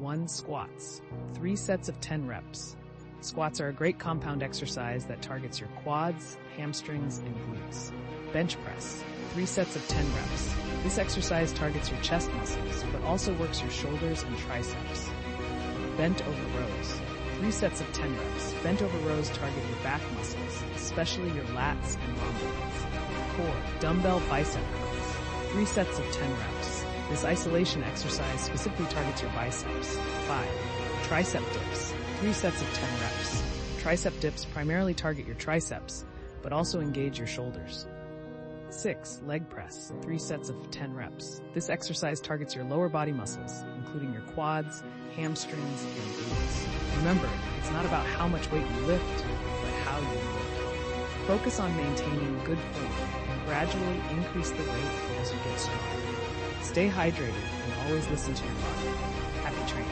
1. Squats. 3 sets of 10 reps. Squats are a great compound exercise that targets your quads, hamstrings, and glutes. Bench press. 3 sets of 10 reps. This exercise targets your chest muscles, but also works your shoulders and triceps. Bent over rows. 3 sets of 10 reps. Bent over rows target your back muscles, especially your lats and rhomboids. Core. Dumbbell bicep curls. 3 sets of 10 reps. This isolation exercise specifically targets your biceps. 5. Tricep dips. 3 sets of 10 reps. Tricep dips primarily target your triceps, but also engage your shoulders. 6. Leg press. 3 sets of 10 reps. This exercise targets your lower body muscles, including your quads, hamstrings, and glutes. Remember, it's not about how much weight you lift, but how you lift. Focus on maintaining good form and gradually increase the weight as you get stronger. Stay hydrated and always listen to your body. Happy training.